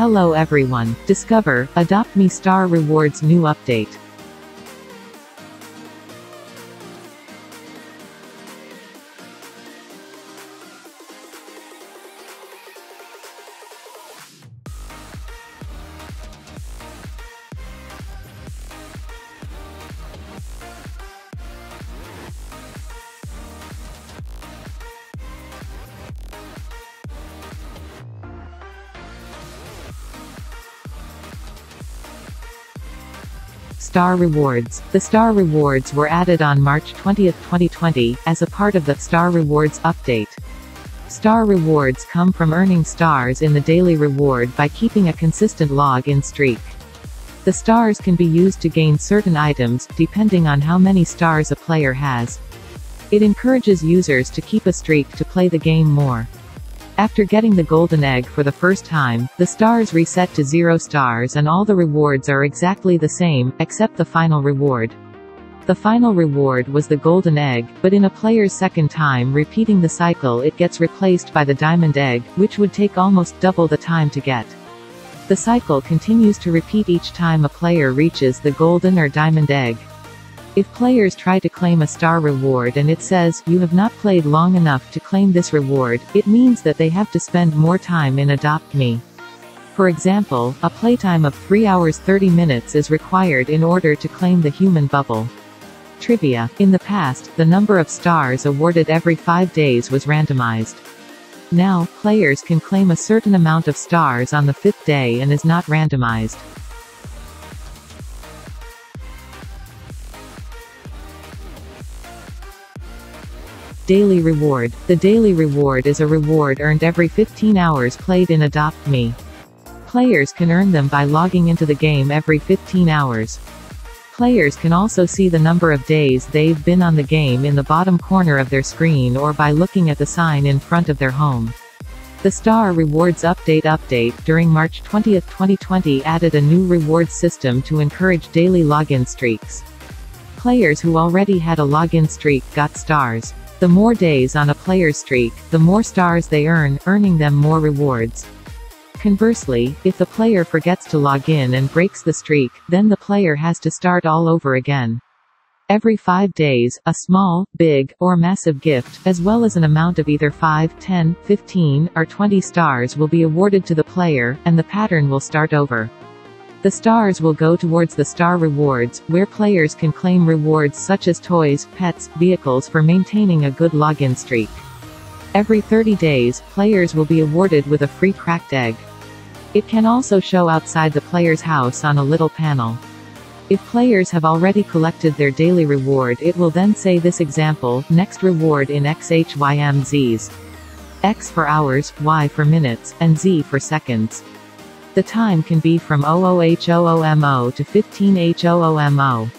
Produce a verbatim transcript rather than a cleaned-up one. Hello everyone, discover Adopt Me Star Rewards new update. Star Rewards. The Star Rewards were added on March twentieth twenty twenty, as a part of the Star Rewards update. Star Rewards come from earning stars in the daily reward by keeping a consistent log-in streak. The stars can be used to gain certain items, depending on how many stars a player has. It encourages users to keep a streak to play the game more. After getting the golden egg for the first time, the stars reset to zero stars and all the rewards are exactly the same, except the final reward. The final reward was the golden egg, but in a player's second time repeating the cycle it gets replaced by the diamond egg, which would take almost double the time to get. The cycle continues to repeat each time a player reaches the golden or diamond egg. If players try to claim a star reward and it says, "You have not played long enough to claim this reward," it means that they have to spend more time in Adopt Me. For example, a playtime of three hours thirty minutes is required in order to claim the human bubble. Trivia. In the past, the number of stars awarded every five days was randomized. Now, players can claim a certain amount of stars on the fifth day and is not randomized. Daily Reward. The Daily Reward is a reward earned every fifteen hours played in Adopt Me. Players can earn them by logging into the game every fifteen hours. Players can also see the number of days they've been on the game in the bottom corner of their screen or by looking at the sign in front of their home. The Star Rewards Update Update during March twentieth twenty twenty added a new reward system to encourage daily login streaks. Players who already had a login streak got stars. The more days on a player's streak, the more stars they earn, earning them more rewards. Conversely, if the player forgets to log in and breaks the streak, then the player has to start all over again. Every five days, a small, big, or massive gift, as well as an amount of either five, ten, fifteen, or twenty stars will be awarded to the player, and the pattern will start over. The stars will go towards the Star Rewards, where players can claim rewards such as toys, pets, vehicles for maintaining a good login streak. Every thirty days, players will be awarded with a free cracked egg. It can also show outside the player's house on a little panel. If players have already collected their daily reward, it will then say this example, next reward in X H Y M Zs. X for hours, Y for minutes, and Z for seconds. The time can be from zero zero H zero zero M zero to fifteen H zero zero M zero.